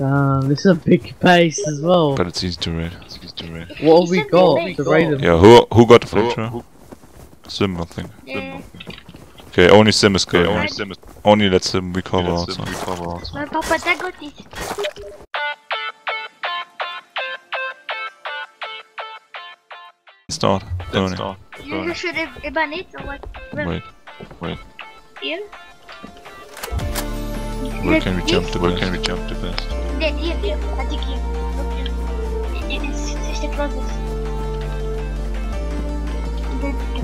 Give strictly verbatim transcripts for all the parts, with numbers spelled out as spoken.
Damn, this is a big base as well. But it's easy to raid. It's easy to raid. What have we got to raid them? Yeah, who who got the fletcher? Sim, I think. Yeah. Okay, only Sim is good. Okay, only Sim is only let Sim recover outside. My Papa, I got this. Start. Let's start. You should ban it or what? Wait, wait. Here? Where can we jump the best? Where can we jump the best? Here, here, here. I think here. Look here. It's the closest.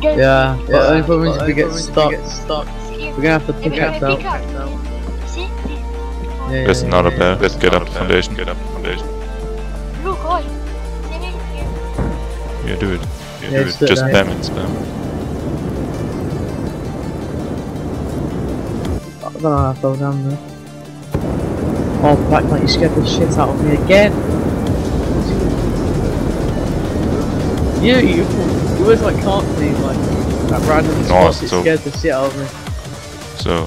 Yeah, the only problem is if we get stuck. We're gonna have to pick it up. That's not a bad. Let's get up the foundation. Get up the foundation. Look, oi. Yeah, do it. Yeah, do it. Just spam it, spam. I don't know how I fell down there. Oh, Black Knight, you scared the shit out of me again! You, you, you always like can't see, like, that random spot, it scared the shit out of me. So...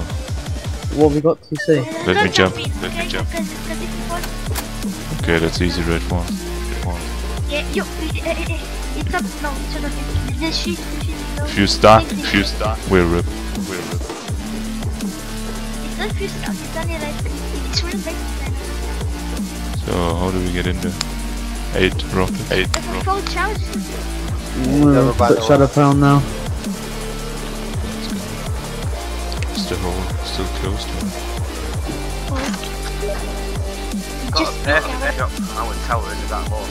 What have we got to see? Let me jump, let me jump. Okay, that's easy, red one. Yeah, you, it's up, no, it's not. If you start, if you start, we'll rip, we'll rip. So how do we get in there? Eight rockets. Eight rockets. We'll put shadow pound now. Still hole, still closed. Got a perfect shot from our tower into that hole.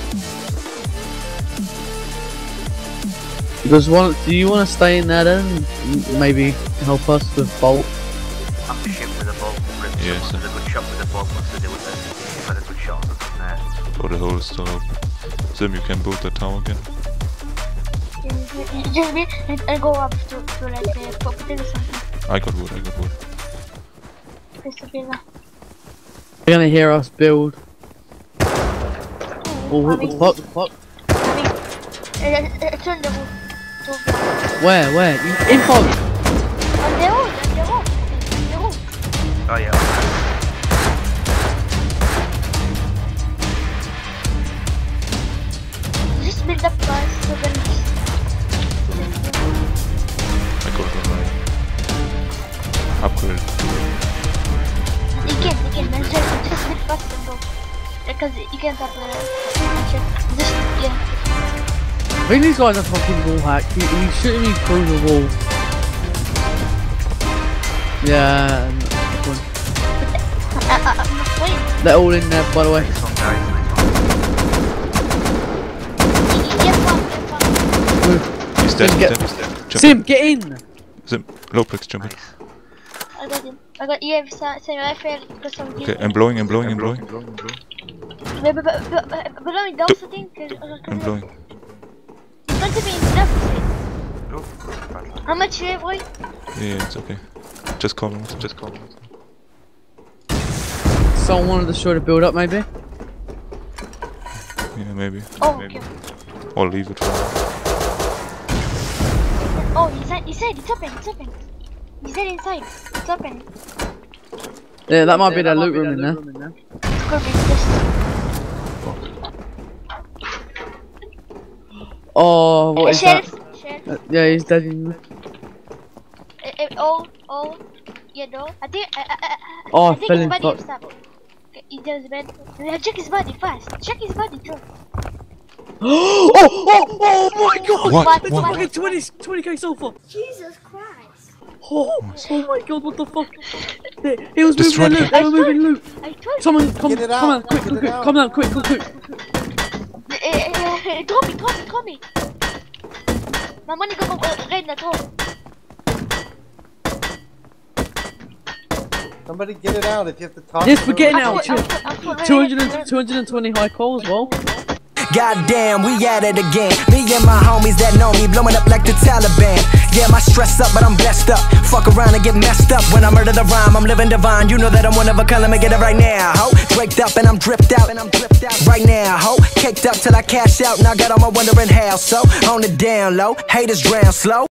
Does one? Do you want to stay in there then? Maybe help us with bolt. I'm shit with a bolt, rip yes, someone with a good shot with a bolt, what's to do with it? You've had a good shot or something there. Oh, the hole is still open. Sim, you can build that tower again. Just wait and go up to, to like the property or something. I got wood, I got wood. They're gonna hear us build. Oh, what the fuck? What the fuck? I turned the wood. Where, where? You info! On the wood! Oh yeah. Just build up fast so then I got the right. Upgrade. You can, you can, just, just build fast and go. Because you can't have the... Just, yeah. I think these guys are fucking wallhack. You, you shouldn't be through the wall. Yeah. And they're all in there, by the way. He's dead, he's dead, he's dead. Sim, get in! Sim, Loplex, jump in. I got him. I got you, I failed because I'm okay, I'm blowing, I'm blowing, I'm blowing. Blowing down something? I'm blowing. It's going to be enough. How much do you have, boy? Yeah, it's okay. Just call him, just call him. Someone wanted the show to build up, maybe? Yeah, maybe. Oh, maybe. Okay. Or leave it for now. Oh, he's inside, he's inside, it's open, it's open. He's dead inside, it's open. Yeah, that might yeah, be that, that loot, be room, that in loot room in there. It's gonna be this. Oh, what uh, is sheriff, that? Sheriff. Uh, yeah, he's dead in there. Uh, uh, oh, oh, yeah, no. I think, uh, uh, oh, I think his body is stable. He does bad. Check his body fast. Check his body too. Oh, oh, oh my god! What? It's what? Fucking twenty, twenty K sulfur. Jesus Christ! Oh, oh my god! What the fuck? They, he was moving their loot. They were moving loot. Someone, come, come out, quick, quick, quick, come out, quick, quick, quick. Drop me, drop me, drop me. My money go right now, drop. Somebody get it out if you have to talk. Yes, we're getting out. two hundred and twenty high calls, well. Goddamn, we at it again. Me and my homies that know me blowing up like the Taliban. Yeah, my stress up, but I'm blessed up. Fuck around and get messed up. When I murder the rhyme, I'm living divine. You know that I'm one of a kind. Let me get it right now, ho. Draked up and I'm dripped out and I'm dripped out right now, ho. Caked up till I cash out. Now I got all my wondering how. So on the down low, haters drown slow.